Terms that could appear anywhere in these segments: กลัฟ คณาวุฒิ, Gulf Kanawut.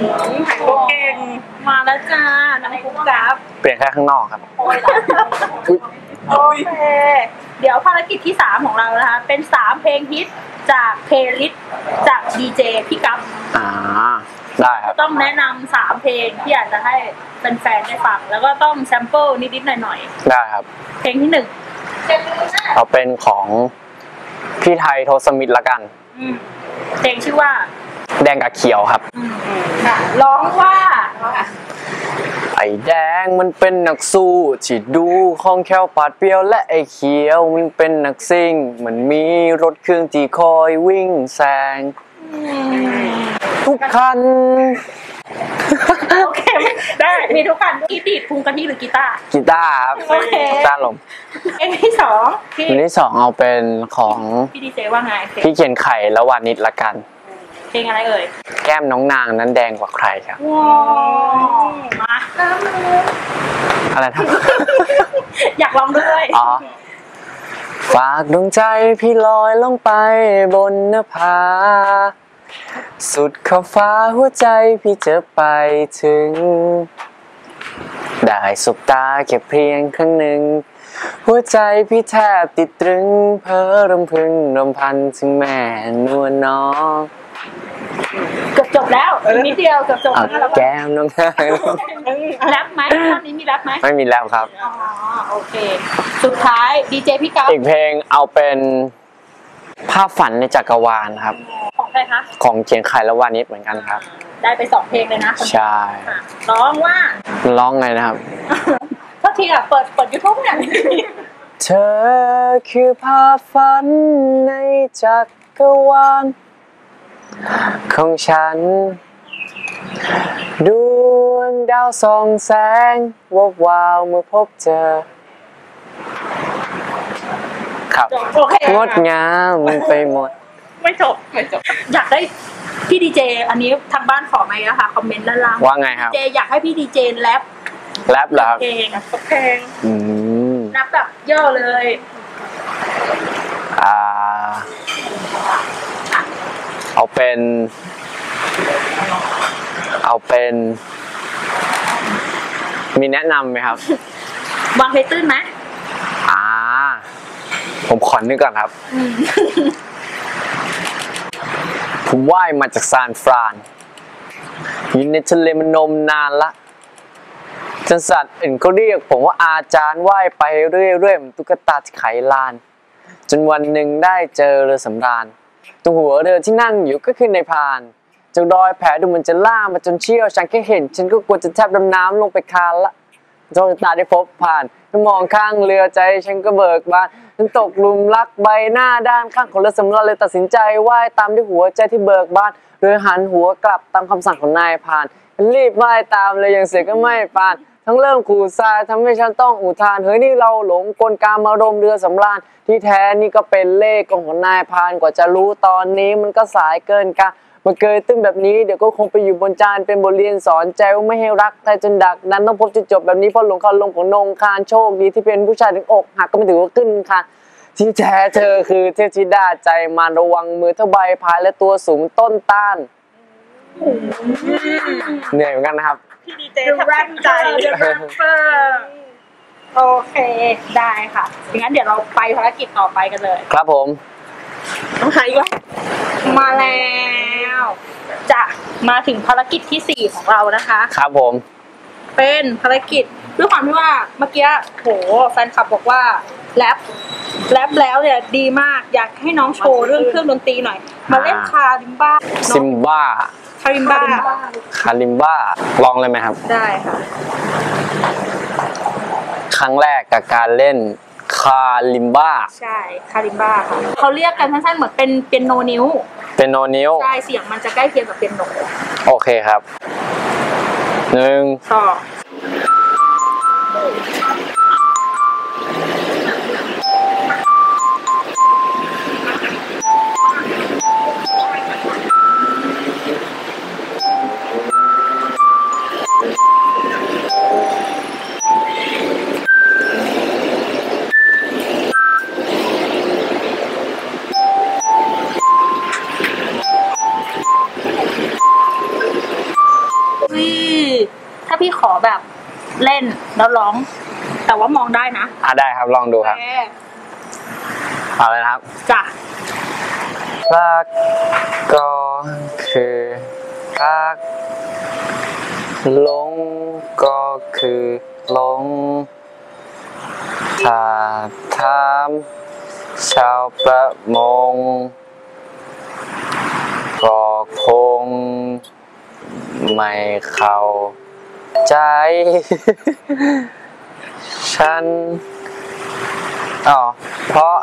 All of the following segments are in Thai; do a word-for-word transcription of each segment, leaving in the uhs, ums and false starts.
ขายโคเก่งมาแล้วจ้าน้ำพุกราฟเปลี่ยนแค่ข้างนอกครับโอเคเดี๋ยวภารกิจที่สามของเรานะคะเป็นสามเพลงฮิตจากเพลย์ลิสต์จากดีเจพี่กั๊บอ่าได้ครับต้องแนะนำสามเพลงที่อยากจะให้แฟนๆได้ฟังแล้วก็ต้องแซมเปิลนิดๆหน่อยๆได้ครับเพลงที่หนึ่งเอาเป็นของพี่ไทยโทสมิธละกันเพลงชื่อว่าแดงกับเขียวครับร้องว่าไอ้แดงมันเป็นนักสู้ที่ดูคล่องแคล่วปาดเปรี้ยวและไอ้เขียวมันเป็นนักซิ่งเหมือนมีรถเครื่องที่คอยวิ่งแซงทุกคันโอเคได้มีทุกคันกีดีดพุงกะทิหรือกีตาร์กีตาร์ครับกีตาร์ลมเพลงที่สองเพลงที่สองเอาเป็นของพี่ดีเจว่าไงพี่เขียนไข่ละวานิชละกันเพลงอะไรเอ่ยแก้มน้องนางนั้นแดงกว่าใครครับว้าวมาอะไรท่านอยากลองด้วยอ๋อฝากดวงใจพี่ลอยลงไปบนนภาสุดขอบฟ้าหัวใจพี่จะไปถึงได้สบตาแค่เพียงครั้งหนึ่งหัวใจพี่แทบติดตรึงเพ้อรำพึงรำพันถึงแม่นวลน้องเกือบจบแล้วนิดเดียวเกือบจบแล้วแก้มน้องนางรับไหมตอนนี้มีรับไหมไม่มีแล้วครับอ๋อโอเคสุดท้ายดีเจพี่กั๊บอีกเพลงเอาเป็นภาพฝันในจักรวาลครับของใครคะของเขียนไขละวานิชเหมือนกันครับได้ไปสองเพลงเลยนะใช่ร้องว่าร้องไงนะครับก็ทีอ่ะเปิดเปิดยูทูบเนี่ยเธอคือภาพฝันในจักรวาลของฉันดวงดาวส่องแสงวับวาวเมื่อพบเจอครับงดงามไปหมดไม่จบไม่จบอยากได้พี่ดีเจอันนี้ทางบ้านขอไหมนะคะคอมเมนต์ด้านล่างว่าไงครับดีเจอยากให้พี่ดีเจแรปแรปเหรอเพลงเพลงแรปแบบย่อเลยอ่าเอาเป็นเอาเป็นมีแนะนำไหมครับวางเพลงตื้นไหมอ่าผมขอนึกก่อนครับผมว่ายมาจากซานฟรานอยู่ในทะเลมานมนานละจนสัตว์อื่นก็เรียกผมว่าอาจารย์ว่ายไปเรื่อยๆเหมือนตุ๊กตาที่ไขลานจนวันหนึ่งได้เจอเรือสำราญตรงหัวเรือที่นั่งอยู่ก็คือในพานจากรอยแผลดูมันจะล่ามาจนเชี่ยวฉันแค่เห็นฉันก็กลัวจะแทบดำน้ำลงไปคานละโชคชะตาได้พบผ่านถ้ามองข้างเรือใจฉันก็เบิกบานฉันตกหลุมรักใบหน้าด้านข้างของเรือสำราญเลยตัดสินใจว่ายตามด้วยหัวใจที่เบิกบานโดยหันหัวกลับตามคำสั่งของนายพานรีบว่ายตามเลยอย่างเสียก็ไม่พานทั้งเริ่มขู่ทรายทำให้ฉันต้องอุทานเฮ้ยนี่เราหลงกลการมารมเรือสำราญที่แท้นี่ก็เป็นเลขของนายพานกว่าจะรู้ตอนนี้มันก็สายเกินการมันเกยตื้นแบบนี้เดี๋ยวก็คงไปอยู่บนจานเป็นบทเรียนสอนใจว่าไม่ให้รักแต่จนดักนั้นต้องพบจุดจบแบบนี้เพราะหลงคารมของนงคารโชคดีที่เป็นผู้ชายถึงอกหักก็ไม่ถือว่าขึ้นค่ะที่แท้เธอคือเทพธิดาใจมันระวังมือเท่าใบพายและตัวสูงต้นต้านเหนื่อยเหมือนกันนะครับพี่ดีเจแรงใจโอเคได้ค่ะงั้นเดี๋ยวเราไปภารกิจต่อไปกันเลยครับผมต้องใครวะมาแล้วจะมาถึงภารกิจที่สี่ของเรานะคะครับผมเป็นภารกิจด้วยความที่ว่าเมื่อกี้โหแฟนคลับบอกว่าแรปแรปแล้วเนี่ยดีมากอยากให้น้องโชว์เรื่องเครื่องดนตรีหน่อยมาเล่นคาริมบ้าซิมบ้าคาริมบ้าคาริมบ้าลองเลยไหมครับได้ค่ะครั้งแรกกับการเล่นคาลิมบ้าใช่คาลิมบ้าค่ะเขาเรียกกันสั้นๆเหมือนเป็นเปียโนนิ้วเป็นโนนิ้วใช่เสียงมันจะใกล้เคียงกับเปียโนโอเคครับหนึ่งสอง าพี่ขอแบบเล่นแล้วร้องแต่ว่ามองได้นะอ่ะได้ครับลองดูครับเอาเลยครับจ้ะรักก็คือรักหลงก็คือหลงถ้าถามชาวประมงก็คงไม่เข้าใจฉันอ๋อเพราะ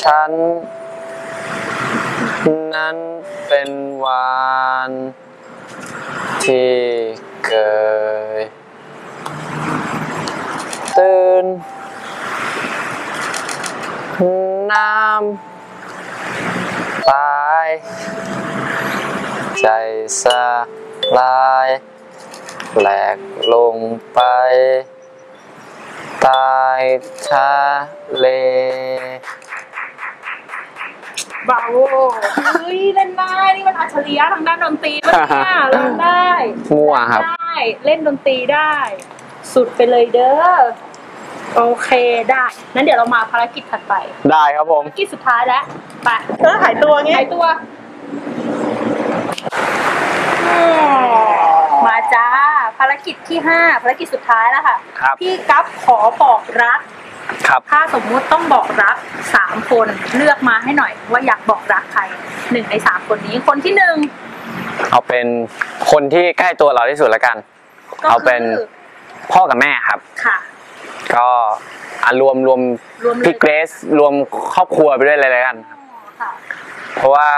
ฉันนั้นเป็นวันที่เกิดตื่นน้ำตายใจสลายแหลกลงไปตายทะเลบ้าโว้เฮ้ยเล่นได้นี่มันอัจฉริยะทางด้านดนตรีมันน่าเล่นได้มั่วครับได้เล่นดนตรีได้สุดไปเลยเด้อโอเคได้นั้นเดี๋ยวเรามาภารกิจถัดไปได้ครับผมภารกิจสุดท้ายแล้วไปเออหายตัวงี้หายตัวมาจ้าภารกิจที่ห้าภารกิจสุดท้ายแล้วค่ะพี่กัปขอบอกรักถ้าสมมุติต้องบอกรักสามคนเลือกมาให้หน่อยว่าอยากบอกรักใครหนึ่งในสามคนนี้คนที่หนึ่งเอาเป็นคนที่ใกล้ตัวเราที่สุดละกันเอาเป็นพ่อกับแม่ครับค่ะก็รวมรวมพี่เกรซรวมครอบครัวไปด้วยอะไรกันเพราะว่า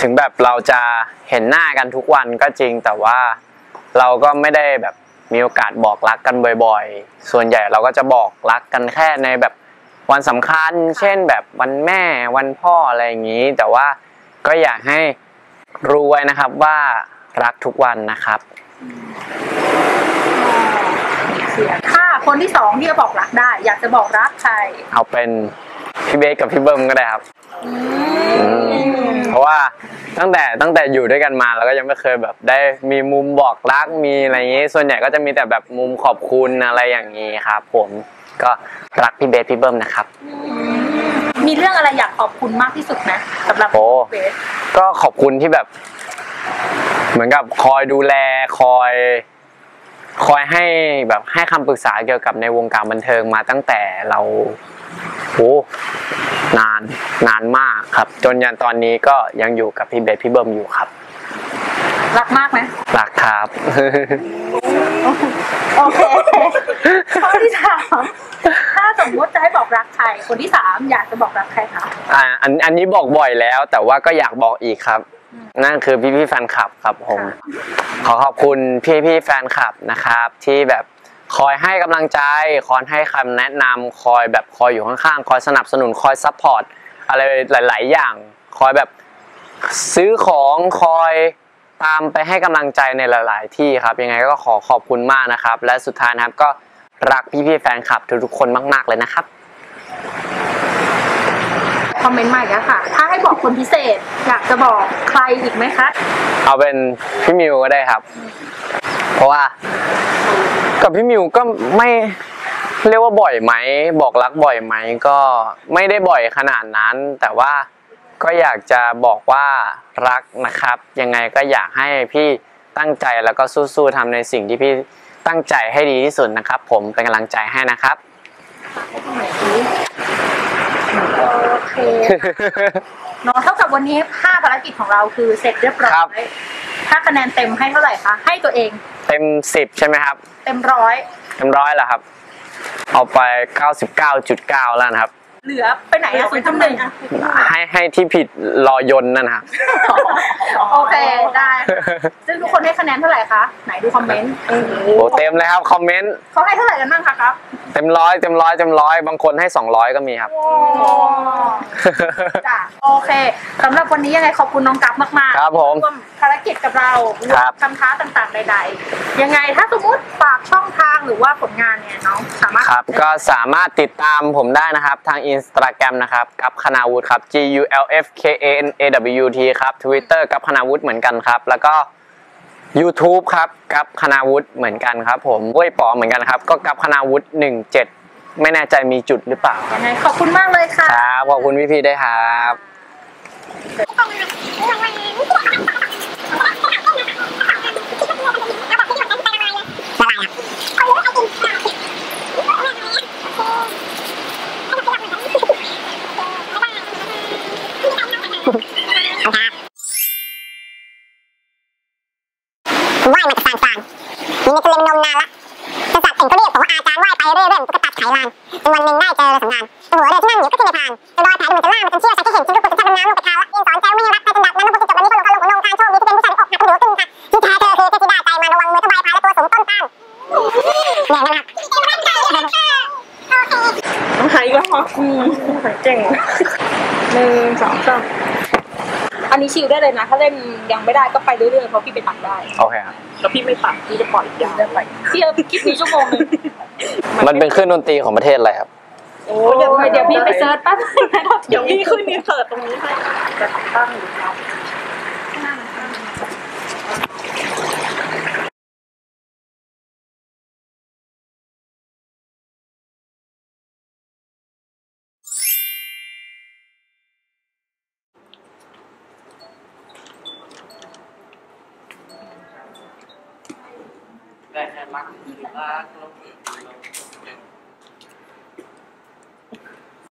ถึงแบบเราจะเห็นหน้ากันทุกวันก็จริงแต่ว่าเราก็ไม่ได้แบบมีโอกาสบอกรักกันบ่อยๆส่วนใหญ่เราก็จะบอกรักกันแค่ในแบบวันสำคัญเช่นแบบวันแม่วันพ่ออะไรอย่างนี้แต่ว่าก็อยากให้รู้ไว้นะครับว่ารักทุกวันนะครับถ้าคนที่สองที่จะบอกรักได้อยากจะบอกรักใครเอาเป็นพี่เบสกับพี่เบิ้มก็ได้ครับเพราะว่าตั้งแต่ตั้งแต่อยู่ด้วยกันมาเราก็ยังไม่เคยแบบได้มีมุมบอกรักมีอะไรอย่างนี้ส่วนใหญ่ก็จะมีแต่แบบมุมขอบคุณอะไรอย่างนี้ครับผมก็รักพี่เบสพี่เบิ้มนะครับมีเรื่องอะไรอยากขอบคุณมากที่สุดนะสำหรับพี่เบสก็ขอบคุณที่แบบเหมือนกับคอยดูแลคอยคอยให้แบบให้คำปรึกษาเกี่ยวกับในวงการบันเทิงมาตั้งแต่เราโอ้นานนานมากครับจนยันตอนนี้ก็ยังอยู่กับพี่เบสพี่เบิ้มอยู่ครับรักมากไหมรักครับโอเคข้อที่สามถ้าสมมติจะให้บอกรักใครคนที่สามอยากจะบอกรักใครครับอ่าอันอันนี้บอกบ่อยแล้วแต่ว่าก็อยากบอกอีกครับนั่นคือพี่พี่แฟนคลับครับผมขอขอบคุณพี่พี่แฟนคลับนะครับที่แบบคอยให้กำลังใจคอยให้คำแนะนำคอยแบบคอยอยู่ข้างๆคอยสนับสนุนคอยซัพพอร์ตอะไรหลายๆอย่างคอยแบบซื้อของคอยตามไปให้กำลังใจในหลายๆที่ครับยังไงก็ขอขอบคุณมากนะครับและสุดท้ายนะครับก็รักพี่พี่แฟนคลับทุกๆคนมากๆเลยนะครับคอมเมนต์มาอีกแล้วค่ะถ้าให้บอกคนพิเศษอยากจะบอกใครอีกไหมคะเอาเป็นพี่มิวก็ได้ครับเพราะว่ากับพี่มิวก็ไม่เรียกว่าบ่อยไหมบอกรักบ่อยไหมก็ไม่ได้บ่อยขนาดนั้นแต่ว่าก็อยากจะบอกว่ารักนะครับยังไงก็อยากให้พี่ตั้งใจแล้วก็สู้ๆทำในสิ่งที่พี่ตั้งใจให้ดีที่สุดนะครับผมเป็นกำลังใจให้นะครับโอเคเนาะเท่ากับวันนี้ห้าภารกิจของเราคือเสร็จเรียบร้อยถ้าคะแนนเต็มให้เท่าไหร่คะให้ตัวเองเต็มสิบใช่ไหมครับเต็มร้อยเต็มร้อยเหรอครับเอาไป เก้าสิบเก้าจุดเก้า แล้วนะครับเหลือไปไหนอะคุณทำหนึ่งให้ให้ที่ผิดรอยนนั่นครับโอเคได้ซึ่งทุกคนให้คะแนนเท่าไหร่คะไหนดูคอมเมนต์โอ้โหเต็มเลยครับคอมเมนต์เขาให้เท่าไหร่กันบ้างคะครับเต็มร้อยเต็มร้อยเต็มร้อยบางคนให้สองร้อยก็มีครับจ้ะโอเคสำหรับวันนี้ยังไงขอบคุณน้องกัปมากๆครับผมร่วมภารกิจกับเราทำท้าต่างๆใดๆยังไงถ้าสมมติฝากช่องทางหรือว่าผลงานเนี่ยน้องสามารถครับก็สามารถติดตามผมได้นะครับทางอินสตาแกรมนะครับกัปคณาวุฒิครับ G U L F K A N A W T ครับ Twitter กัปคณาวุฒิเหมือนกันครับแล้วก็ YouTube ครับกับคณาวุฒิเหมือนกันครับผมห้วยป๋อเหมือนกันครับก็กับคณาวุฒิหนึ่งเจ็ดไม่แน่ใจมีจุดหรือเปล่าครับขอบคุณมากเลยค่ะครับขอบคุณพี่ๆด้วยครับมีเล่นนมนานละกษัตริย์เองก็เรียกผมว่าอาจารย์ไหว้ไปเรื่อยๆตุ๊กตาไขลานจนวันหนึ่งได้เจอสำนักโอ้โหเรือที่นั่งอยู่ก็ขึ้นในพานจนลอยแพดูเหมือนจะล่ามันจนเชี่ยวใจแค่เห็นชิ้นลูกปืนจะทำน้ำลงไปทาละยิ่งสอนใจไม่รักใครจนดับนั้นลูกปืนจบวันนี้ก็ลงก็ลงของนงทางโชคดีที่เป็นผู้ชายอกหักผู้หญิงก็ตึงค่ะที่แท้เธอคือเทพธิดาใจมาระวังมือทวายพายและตัวสูงต้นต้านแหน่งนะครับหายก็หายเจ๋งหนึ่งสองสามอันนี้ชิลได้เลยนะถ้าเล่นยังไม่ได้ก็ไปเรื่อยๆเพราะพี่ไปตักได้โอเคครับแล้วพี่ไม่ตักพี่จะปล่อยยาวไปเที่ยวคลิปนี้ชั่วโมงนึงมันเป็นคลื่นดนตรีของประเทศอะไรครับโอ้เดี๋ยวเดี๋ยวพี่ไปเซิร์ชแป๊บเดี๋ยวพี่ขึ้นมีเสิร์ชตรงนี้ให้จะตั้งอยู่ครับได้แค่รักรัก